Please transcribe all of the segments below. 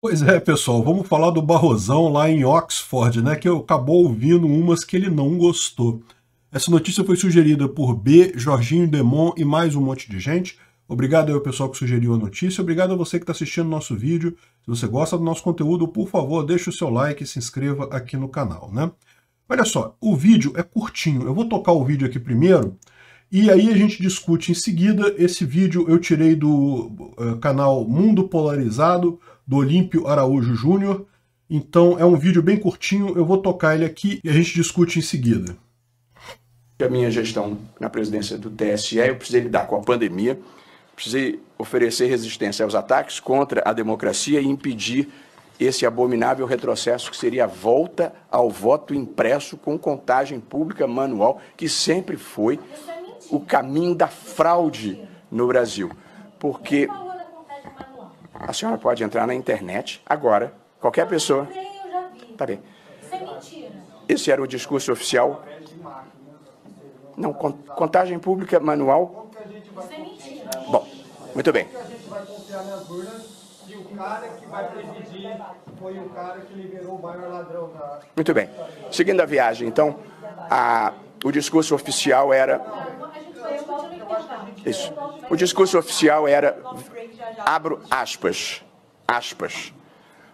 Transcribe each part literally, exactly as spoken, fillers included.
Pois é, pessoal, vamos falar do Barrosão lá em Oxford, né, que acabou ouvindo umas que ele não gostou. Essa notícia foi sugerida por B, Jorginho Demont e mais um monte de gente. Obrigado ao pessoal que sugeriu a notícia, obrigado a você que está assistindo o nosso vídeo. Se você gosta do nosso conteúdo, por favor, deixa o seu like e se inscreva aqui no canal, né? Olha só, o vídeo é curtinho, eu vou tocar o vídeo aqui primeiro, e aí a gente discute em seguida. Esse vídeo eu tirei do uh, canal Mundo Polarizado, do Olímpio Araújo Júnior. Então é um vídeo bem curtinho, eu vou tocar ele aqui e a gente discute em seguida. A minha gestão na presidência do T S E, eu precisei lidar com a pandemia, precisei oferecer resistência aos ataques contra a democracia e impedir esse abominável retrocesso que seria a volta ao voto impresso com contagem pública manual, que sempre foi o caminho da fraude no Brasil. Porque a senhora pode entrar na internet agora, qualquer pessoa... Tá bem. Esse era o discurso oficial. Não, contagem pública manual... Bom, muito bem. Muito bem. Seguindo a viagem, então, a, o discurso oficial era... Isso. O discurso oficial era, abro aspas, aspas,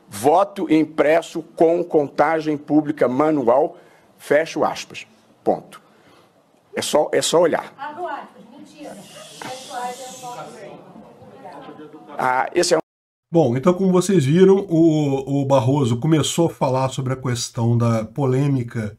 voto impresso com contagem pública manual, fecho aspas, ponto. É só, é só olhar. Abro aspas, mentira. Ah, esse é um... Bom, então como vocês viram, o, o Barroso começou a falar sobre a questão da polêmica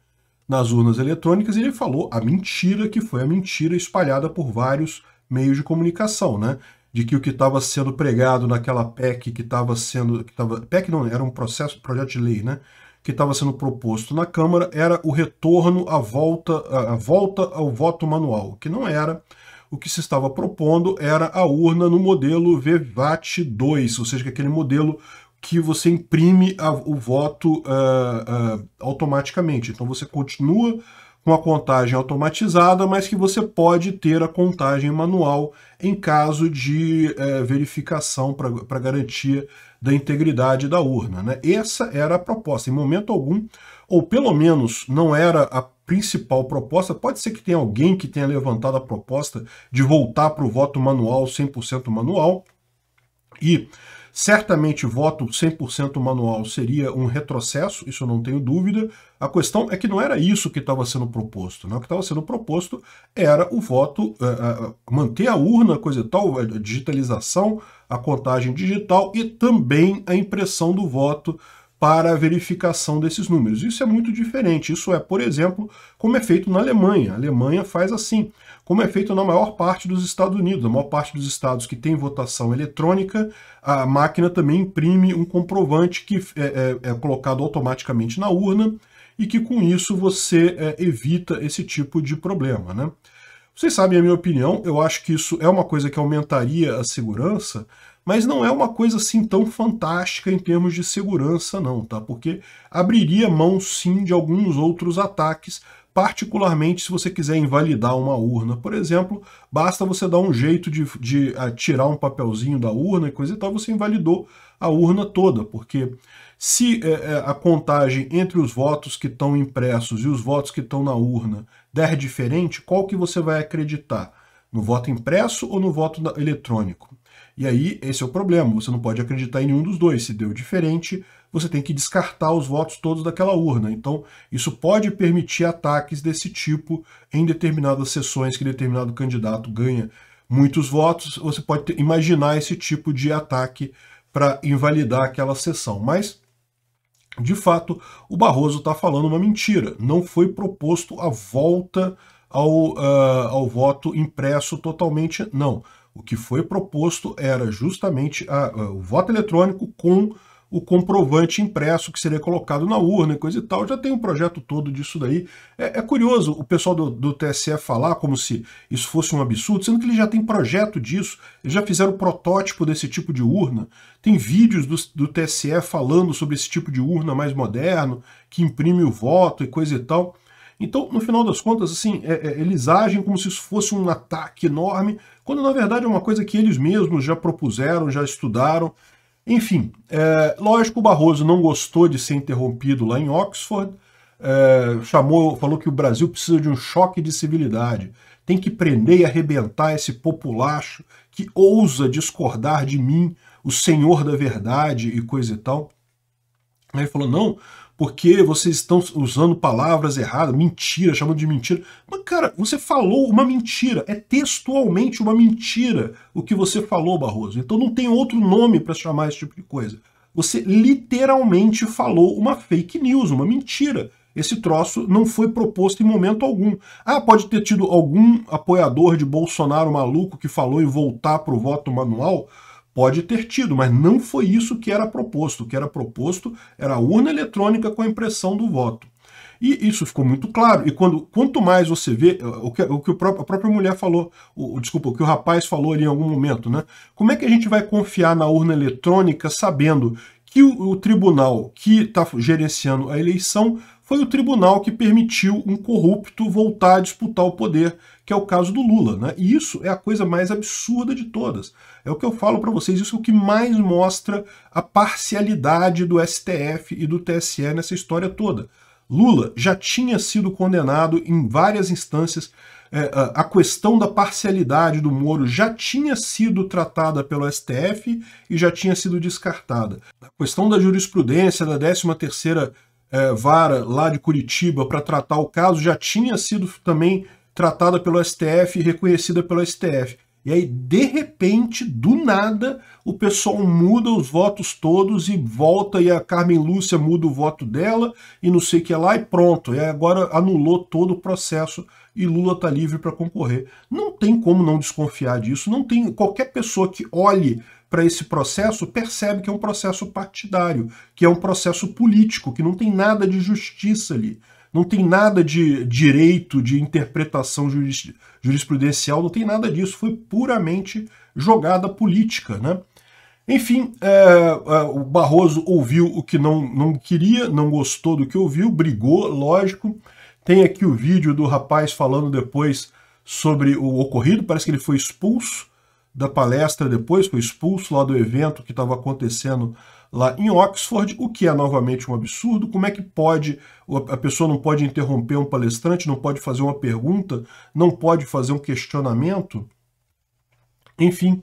nas urnas eletrônicas e ele falou a mentira que foi a mentira espalhada por vários meios de comunicação, né? De que o que estava sendo pregado naquela P E C que estava sendo... Que tava, P E C não, era um processo, projeto de lei, né? Que estava sendo proposto na Câmara era o retorno à volta, à volta ao voto manual, que não era... O que se estava propondo era a urna no modelo V V A T dois, ou seja, que é aquele modelo que você imprime a, o voto uh, uh, automaticamente. Então você continua com a contagem automatizada, mas que você pode ter a contagem manual em caso de uh, verificação para garantia da integridade da urna, né? Essa era a proposta. Em momento algum, ou pelo menos não era a principal proposta, pode ser que tenha alguém que tenha levantado a proposta de voltar para o voto manual, cem por cento manual, e certamente voto cem por cento manual seria um retrocesso, isso eu não tenho dúvida. A questão é que não era isso que estava sendo proposto, né? O que estava sendo proposto era o voto, uh, uh, manter a urna, coisa e tal, a digitalização, a contagem digital e também a impressão do voto para a verificação desses números. Isso é muito diferente. Isso é, por exemplo, como é feito na Alemanha. A Alemanha faz assim, como é feito na maior parte dos Estados Unidos. Na maior parte dos estados que tem votação eletrônica, a máquina também imprime um comprovante que é, é, é colocado automaticamente na urna e que com isso você é, evita esse tipo de problema, né? Vocês sabem a minha opinião, eu acho que isso é uma coisa que aumentaria a segurança, mas não é uma coisa assim tão fantástica em termos de segurança não, tá? Porque abriria mão sim de alguns outros ataques, particularmente se você quiser invalidar uma urna, por exemplo, basta você dar um jeito de, de tirar um papelzinho da urna e coisa e tal, você invalidou a urna toda, porque se é, a contagem entre os votos que estão impressos e os votos que estão na urna der diferente, qual que você vai acreditar? No voto impresso ou no voto eletrônico? E aí, esse é o problema, você não pode acreditar em nenhum dos dois. Se deu diferente, você tem que descartar os votos todos daquela urna. Então, isso pode permitir ataques desse tipo em determinadas sessões que determinado candidato ganha muitos votos. Você pode ter, imaginar esse tipo de ataque para invalidar aquela sessão. Mas, de fato, o Barroso está falando uma mentira. Não foi proposto a volta ao, uh, ao voto impresso totalmente, não. O que foi proposto era justamente a, a, o voto eletrônico com o comprovante impresso que seria colocado na urna e coisa e tal. Já tem um projeto todo disso daí. É, é curioso o pessoal do, do T S E falar como se isso fosse um absurdo, sendo que ele já tem projeto disso, eles já fizeram protótipo desse tipo de urna. Tem vídeos do, do T S E falando sobre esse tipo de urna mais moderno, que imprime o voto e coisa e tal. Então, no final das contas, assim, é, é, eles agem como se isso fosse um ataque enorme, quando na verdade é uma coisa que eles mesmos já propuseram, já estudaram, Enfim, é, lógico, o Barroso não gostou de ser interrompido lá em Oxford, é, chamou, falou que o Brasil precisa de um choque de civilidade, tem que prender e arrebentar esse populacho que ousa discordar de mim, o senhor da verdade e coisa e tal. Aí ele falou, não, porque vocês estão usando palavras erradas, mentira, chamando de mentira. Mas, cara, você falou uma mentira, é textualmente uma mentira o que você falou, Barroso. Então não tem outro nome para chamar esse tipo de coisa. Você literalmente falou uma fake news, uma mentira. Esse troço não foi proposto em momento algum. Ah, pode ter tido algum apoiador de Bolsonaro maluco que falou em voltar para o voto manual? Pode ter tido, mas não foi isso que era proposto. O que era proposto era a urna eletrônica com a impressão do voto. E isso ficou muito claro. E quando, quanto mais você vê, o que, o que o próprio, a própria mulher falou, o, desculpa, o que o rapaz falou ali em algum momento, né? Como é que a gente vai confiar na urna eletrônica sabendo que o, o tribunal que está gerenciando a eleição foi o tribunal que permitiu um corrupto voltar a disputar o poder, que é o caso do Lula, né? E isso é a coisa mais absurda de todas. É o que eu falo para vocês, isso é o que mais mostra a parcialidade do S T F e do T S E nessa história toda. Lula já tinha sido condenado em várias instâncias, é, a questão da parcialidade do Moro já tinha sido tratada pelo S T F e já tinha sido descartada. A questão da jurisprudência da décima terceira É, vara lá de Curitiba para tratar o caso, já tinha sido também tratada pelo S T F e reconhecida pelo S T F. E aí, de repente, do nada, o pessoal muda os votos todos e volta, e a Carmen Lúcia muda o voto dela, e não sei o que lá, e pronto. E agora anulou todo o processo e Lula está livre para concorrer. Não tem como não desconfiar disso, não tem. Qualquer pessoa que olhe para esse processo, percebe que é um processo partidário, que é um processo político, que não tem nada de justiça ali, não tem nada de direito, de interpretação juris, jurisprudencial, não tem nada disso, foi puramente jogada política, né? Enfim, é, é, o Barroso ouviu o que não, não queria, não gostou do que ouviu, brigou, lógico. Tem aqui o vídeo do rapaz falando depois sobre o ocorrido, parece que ele foi expulso da palestra depois, foi expulso lá do evento que estava acontecendo lá em Oxford, o que é novamente um absurdo. Como é que pode, a pessoa não pode interromper um palestrante, não pode fazer uma pergunta, não pode fazer um questionamento? Enfim,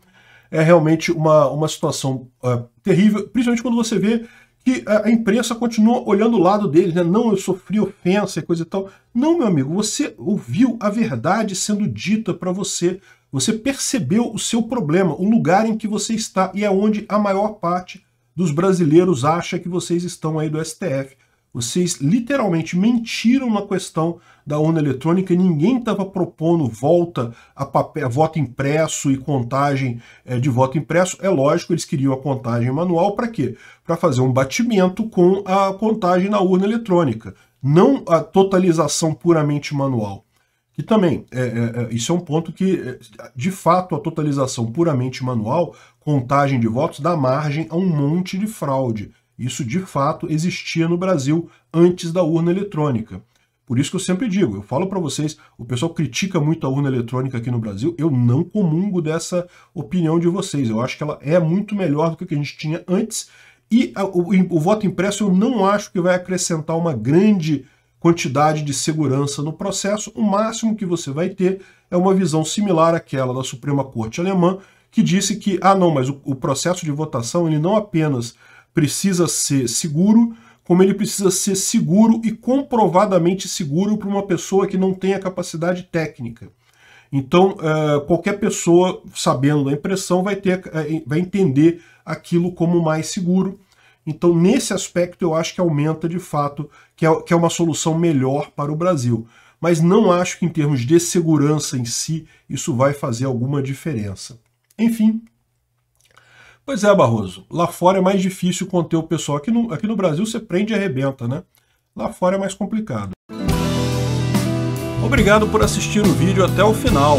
é realmente uma, uma situação uh, terrível, principalmente quando você vê que a imprensa continua olhando o lado deles, né? Não, eu sofri ofensa e coisa e tal. Não, meu amigo, você ouviu a verdade sendo dita para você. Você percebeu o seu problema, o lugar em que você está, e é onde a maior parte dos brasileiros acha que vocês estão aí do S T F. Vocês literalmente mentiram na questão da urna eletrônica, ninguém estava propondo volta a papel, voto impresso e contagem é, de voto impresso. É lógico, eles queriam a contagem manual para quê? Para fazer um batimento com a contagem na urna eletrônica, não a totalização puramente manual. Que também, é, é, isso é um ponto que, de fato, a totalização puramente manual, contagem de votos, dá margem a um monte de fraude. Isso, de fato, existia no Brasil antes da urna eletrônica. Por isso que eu sempre digo, eu falo para vocês, o pessoal critica muito a urna eletrônica aqui no Brasil, eu não comungo dessa opinião de vocês. Eu acho que ela é muito melhor do que o que a gente tinha antes. E a, o, o voto impresso eu não acho que vai acrescentar uma grande quantidade de segurança no processo. O máximo que você vai ter é uma visão similar àquela da Suprema Corte alemã, que disse que, ah não, mas o, o processo de votação ele não apenas precisa ser seguro, como ele precisa ser seguro e comprovadamente seguro para uma pessoa que não tem a capacidade técnica. Então, uh, qualquer pessoa, sabendo da impressão, vai, ter, uh, vai entender aquilo como mais seguro. Então, nesse aspecto, eu acho que aumenta de fato, que é, que é uma solução melhor para o Brasil. Mas não acho que, em termos de segurança em si, isso vai fazer alguma diferença. Enfim. Pois é, Barroso. Lá fora é mais difícil conter o pessoal. Aqui no, aqui no Brasil, você prende e arrebenta, né? Lá fora é mais complicado. Obrigado por assistir o vídeo até o final.